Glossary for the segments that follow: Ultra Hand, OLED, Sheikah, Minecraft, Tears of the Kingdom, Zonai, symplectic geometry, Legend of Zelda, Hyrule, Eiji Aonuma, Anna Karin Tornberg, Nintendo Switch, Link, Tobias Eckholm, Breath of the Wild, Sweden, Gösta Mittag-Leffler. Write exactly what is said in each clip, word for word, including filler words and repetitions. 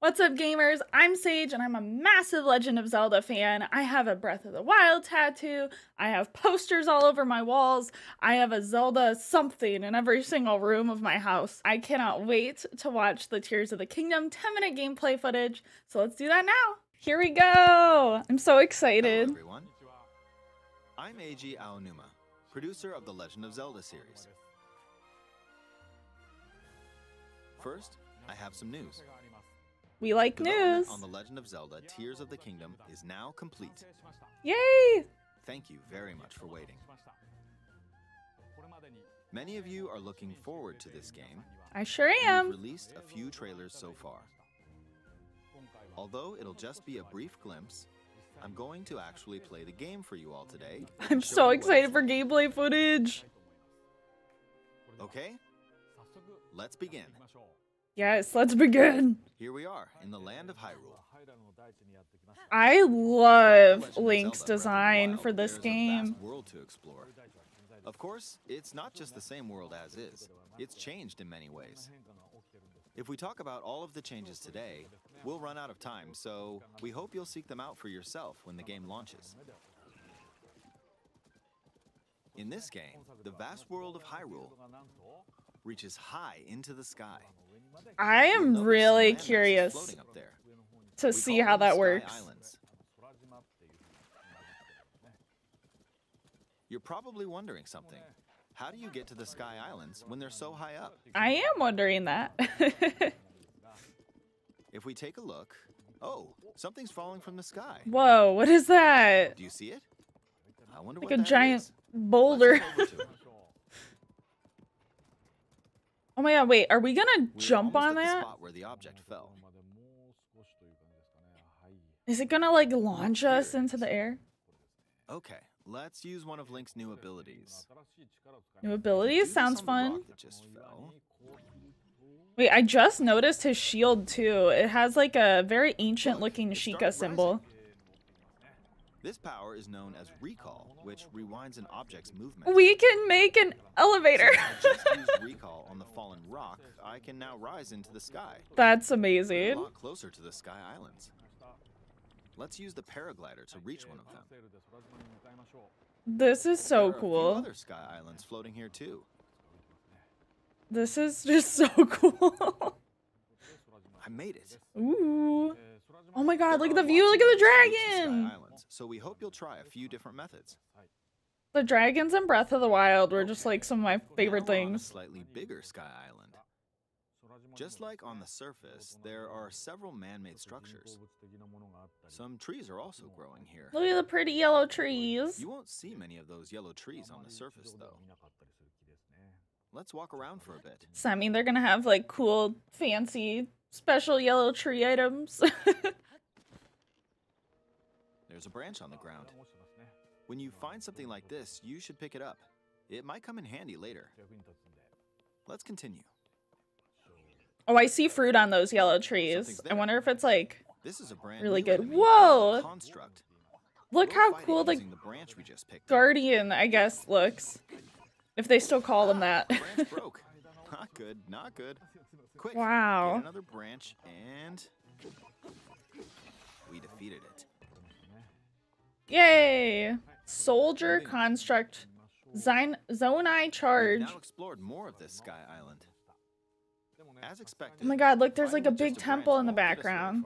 What's up, gamers? I'm Sage, and I'm a massive Legend of Zelda fan. I have a Breath of the Wild tattoo. I have posters all over my walls. I have a Zelda something in every single room of my house. I cannot wait to watch the Tears of the Kingdom ten minute gameplay footage, so let's do that now. Here we go! I'm so excited. Hello, everyone. I'm Eiji Aonuma, producer of the Legend of Zelda series. First, I have some news. We like news. On the Legend of Zelda, Tears of the Kingdom is now complete. Yay! Thank you very much for waiting. Many of you are looking forward to this game. I sure am. We've released a few trailers so far. Although it'll just be a brief glimpse, I'm going to actually play the game for you all today. I'm so excited for gameplay footage. Okay, let's begin. Yes, let's begin. Here we are in the land of Hyrule. I love Link's design for this game. There's a vast world to explore. Of course, it's not just the same world as is. It's changed in many ways. If we talk about all of the changes today, we'll run out of time, so we hope you'll seek them out for yourself when the game launches. In this game, the vast world of Hyrule reaches high into the sky. I am really curious to see how that works. You're probably wondering something. How do you get to the Sky Islands when they're so high up? I am wondering that. If we take a look, oh, something's falling from the sky. Whoa, what is that? Do you see it? I wonder like what a that giant is. Boulder. Oh my god, wait, are we gonna We're jump on that? The spot where the object fell. Is it gonna like launch us into the air? Okay. Let's use one of Link's new abilities. New abilities? Sounds fun. Wait, I just noticed his shield too. It has like a very ancient looking Sheikah symbol. This power is known as recall, which rewinds an object's movement. We can make an elevator. I just used recall on the fallen rock. I can now rise into the sky. That's amazing. A lot closer to the Sky Islands. Let's use the paraglider to reach one of them. This is so cool. There are a few other sky islands floating here too. This is just so cool. I made it. Ooh. Oh my god, look at the view, look at the dragon. So we hope you'll try a few different methods. The dragons in Breath of the Wild were just like some of my favorite things. Slightly bigger sky island. Just like on the surface, there are several man-made structures. Some trees are also growing here. Look at the pretty yellow trees. You won't see many of those yellow trees on the surface, though. Let's walk around for a bit. So, I mean, they're gonna have, like, cool, fancy, special yellow tree items. There's a branch on the ground. When you find something like this, you should pick it up. It might come in handy later. Let's continue. Oh, I see fruit on those yellow trees. I wonder if it's like this is a brand really good. Whoa! Construct. Look how cool the, the branch we just picked. Guardian, I guess, looks. If they still call them that. Branch broke. Not good, not good. Quick, wow. Get another branch and we defeated it. Yay! Soldier construct. Zonai charge. We've now explored more of this sky island. As expected, oh my god, look, there's like a big temple in the background.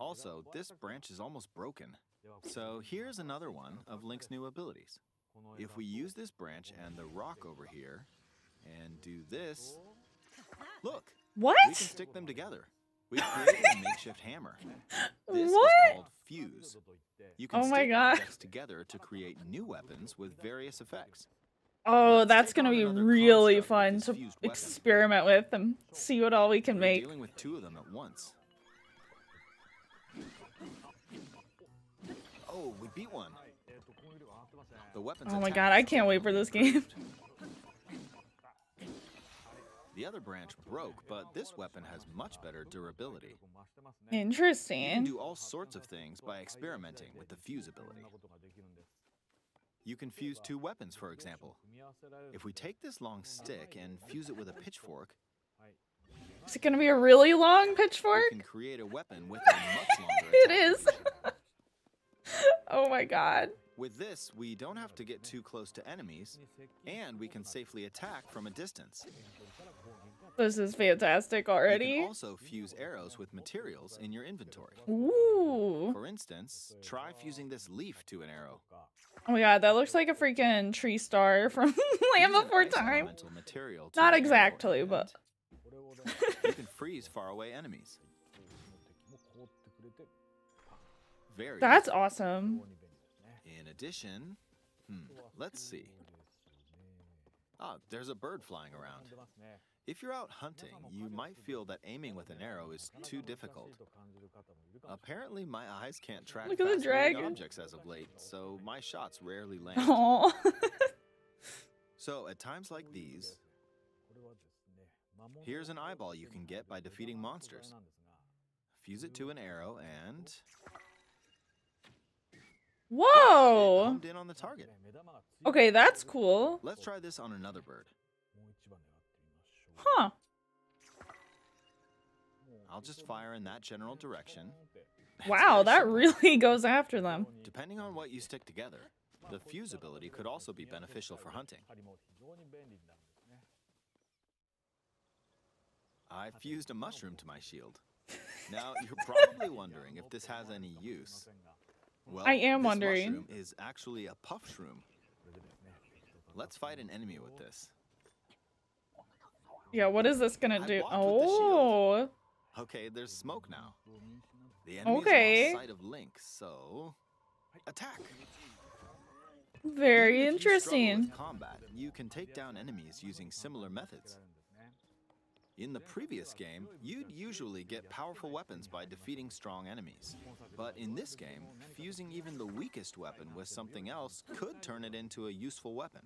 Also, this branch is almost broken. So here's another one of Link's new abilities. If we use this branch and the rock over here and do this, look. What? We can stick them together. We created a makeshift hammer. This what? Is called fuse. You can oh my stick god. Objects together to create new weapons with various effects. Oh, that's going to be really fun to experiment with and see what all we can make. We're dealing with two of them at once. Oh, we beat one. The weapons oh my god, I can't wait for this game. The other branch broke, but this weapon has much better durability. Interesting. You can do all sorts of things by experimenting with the fuse ability. You can fuse two weapons, for example. If we take this long stick and fuse it with a pitchfork, Is it going to be a really long pitchfork? You can create a weapon with a much longer it is. Oh my god. With this, we don't have to get too close to enemies, and we can safely attack from a distance. This is fantastic already. You can also fuse arrows with materials in your inventory. Ooh. For instance, try fusing this leaf to an arrow. Oh my god, that looks like a freaking tree star from Land Before Time. Not exactly, but... You can freeze faraway enemies. Very That's awesome. In addition, hmm, let's see. Ah, there's a bird flying around. If you're out hunting, you might feel that aiming with an arrow is too difficult. Apparently, my eyes can't track Look at the dragon. objects as of late, so my shots rarely land. Aww. So, at times like these, here's an eyeball you can get by defeating monsters. Fuse it to an arrow and... Whoa! It homed in on the target. Okay, that's cool. Let's try this on another bird. Huh. I'll just fire in that general direction. Wow, that really goes after them. Depending on what you stick together, the fuse ability could also be beneficial for hunting. I fused a mushroom to my shield. Now, you're probably wondering if this has any use. Well, I am wondering. This mushroom is actually a puff shroom. Let's fight an enemy with this. Yeah, what is this gonna do? Oh. The okay, there's smoke now. The enemy okay. is lost sight of Link, so attack. Very if interesting. You with combat, you can take down enemies using similar methods. In the previous game, you'd usually get powerful weapons by defeating strong enemies. But in this game, fusing even the weakest weapon with something else could turn it into a useful weapon.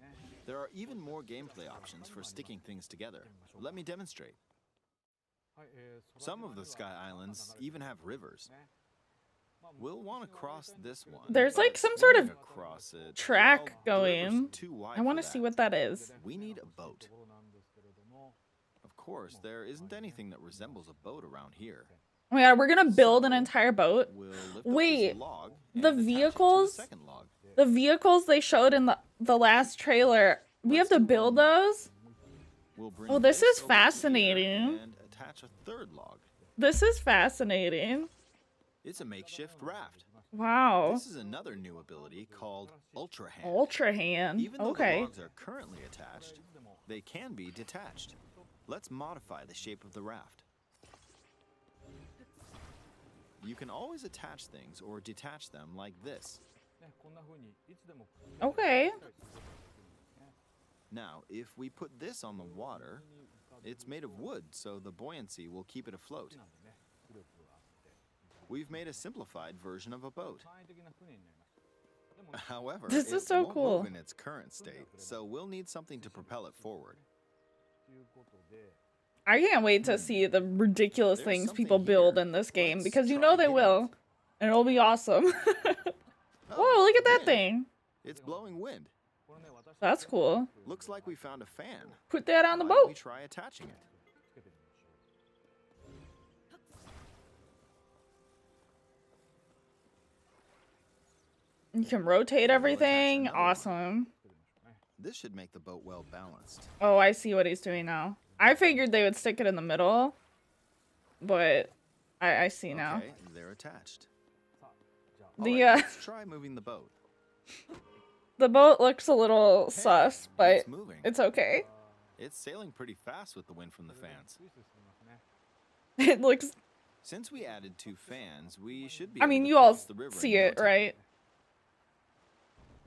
There are even more gameplay options for sticking things together. Let me demonstrate. Some of the Sky Islands even have rivers. We'll want to cross this one. There's like some sort of it, track going. I want to see what that is. We need a boat. Of course, there isn't anything that resembles a boat around here. Oh my god, we're gonna build an entire boat. We'll Wait, the vehicles, the, the vehicles they showed in the the last trailer, we have to build those. We'll oh, this is fascinating. And attach a third log. This is fascinating. It's a makeshift raft. Wow. This is another new ability called Ultra Hand. Ultra Hand. Even though okay. the logs are currently attached, they can be detached. Let's modify the shape of the raft. You can always attach things or detach them like this. Okay. Now, if we put this on the water, it's made of wood, so the buoyancy will keep it afloat. We've made a simplified version of a boat. However, this is so cool. It won't move in its current state, so we'll need something to propel it forward. I can't wait to see the ridiculous There's things people build in this game, because you know they will, and it'll be awesome. Whoa, look at that thing. It's blowing wind. That's cool. Looks like we found a fan. Put that on the boat. We try attaching it. You can rotate everything. Awesome. This should make the boat well balanced. Oh, I see what he's doing now. I figured they would stick it in the middle, but I, I see okay, now. They're attached. The right, uh, let's try moving the boat. The boat looks a little hey, sus, but it's, it's okay. It's sailing pretty fast with the wind from the fans. It looks. Since we added two fans, we should be. I mean, you all see it, right?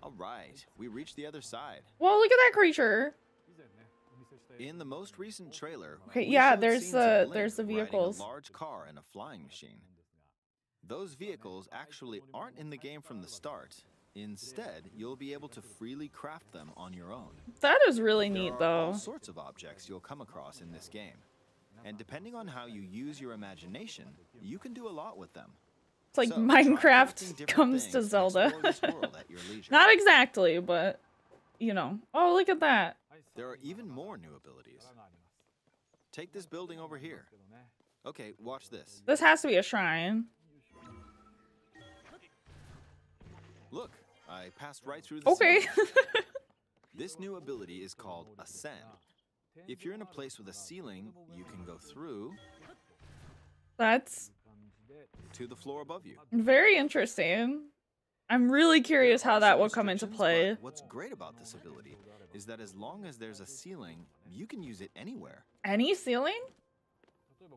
All right, we reached the other side. Well, look at that creature. In the most recent trailer, okay, yeah, there's the there's the vehicles. A large car and a flying machine. Those vehicles actually aren't in the game from the start. Instead, you'll be able to freely craft them on your own. That is really neat, though. There are all sorts of objects you'll come across in this game, and depending on how you use your imagination, you can do a lot with them. It's like so, Minecraft comes to Zelda. Not exactly, but, you know. Oh, look at that. There are even more new abilities. Take this building over here. Okay, watch this. This has to be a shrine. Look, I passed right through the Okay. This new ability is called Ascend. If you're in a place with a ceiling, you can go through. That's to the floor above you. Very interesting. I'm really curious how that will come into play. What's great about this ability is that as long as there's a ceiling, you can use it anywhere. Any ceiling?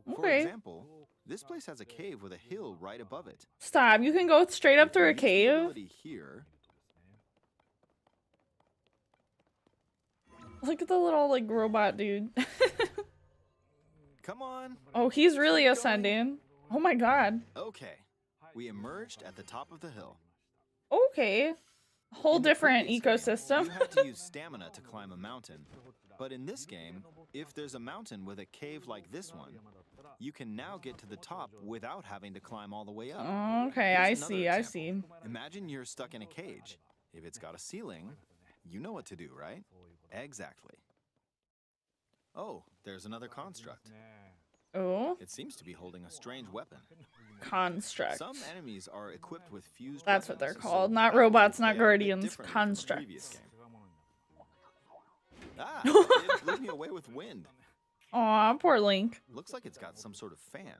Okay. For example, this place has a cave with a hill right above it. Stop. You can go straight up through a cave. Here. Look at the little like robot dude. Come on. Oh, he's really ascending. Oh my god. Okay. We emerged at the top of the hill. Okay. Whole different ecosystem. You have to use stamina to climb a mountain. But in this game, if there's a mountain with a cave like this one, you can now get to the top without having to climb all the way up. Okay, I see, I see. Imagine you're stuck in a cage. If it's got a ceiling, you know what to do, right? Exactly. Oh, there's another construct. Oh. It seems to be holding a strange weapon. Construct. Some enemies are equipped with fused That's weapons, what they're called. So not robots, not guardians. Constructs. Ah, it blew me away with wind. Aw, poor Link. Looks like it's got some sort of fan.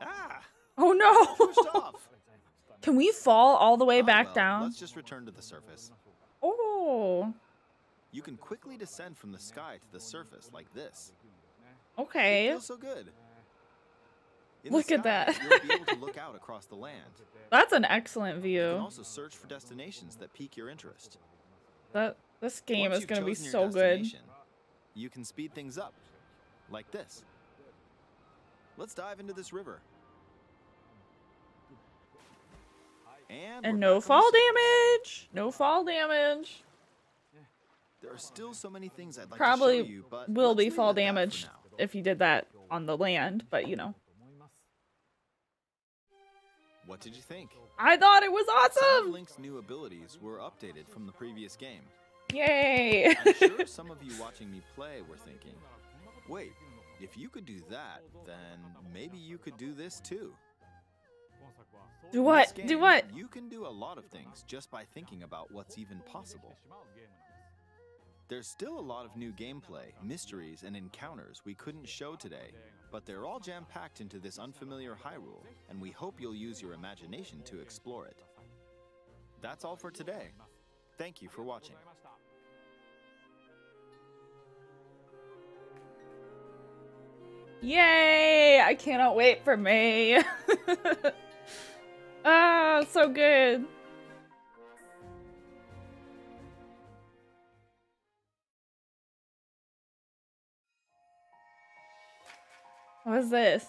Ah! Oh no! Can we fall all the way back oh, well, down? Let's just return to the surface. Oh. You can quickly descend from the sky to the surface like this. Okay. It feels so good. In look sky, at that. You'll be able to look out across the land. That's an excellent view. You can also search for destinations that pique your interest. That this game Once is going to be so good. You can speed things up like this. Let's dive into this river. And, and no fall damage. No fall damage. There are still so many things I'd like Probably to show you, but will be fall damage if you did that on the land, but you know. What did you think? I thought it was awesome. Some of Link's new abilities were updated from the previous game. Yay! I'm sure some of you watching me play were thinking, "Wait, if you could do that, then maybe you could do this too." Do what? Game, do what? You can do a lot of things just by thinking about what's even possible. There's still a lot of new gameplay, mysteries, and encounters we couldn't show today, but they're all jam-packed into this unfamiliar Hyrule, and we hope you'll use your imagination to explore it. That's all for today. Thank you for watching. Yay! I cannot wait for May! Ah, so good! What is this?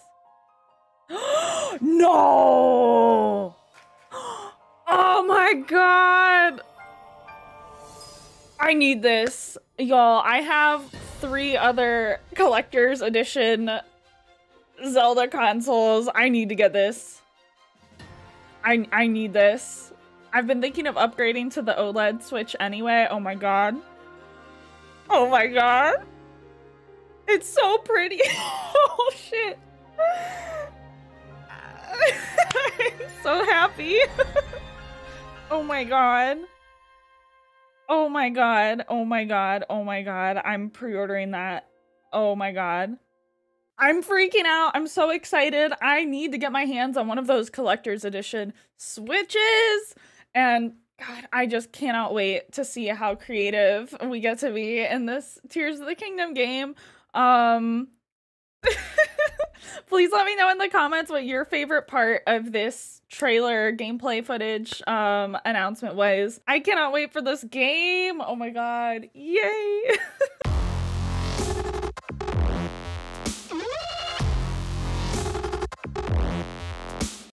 No! Oh my god! I need this. Y'all, I have three other collector's edition Zelda consoles. I need to get this. I, I need this. I've been thinking of upgrading to the OLED Switch anyway. Oh my god. Oh my god. It's so pretty. Oh shit. I'm so happy. Oh my god. Oh my god. Oh my god. Oh my god. I'm pre-ordering that. Oh my god. I'm freaking out. I'm so excited. I need to get my hands on one of those collector's edition Switches. And god, I just cannot wait to see how creative we get to be in this Tears of the Kingdom game. Um, please let me know in the comments what your favorite part of this trailer gameplay footage um, announcement was. I cannot wait for this game. Oh my god. Yay.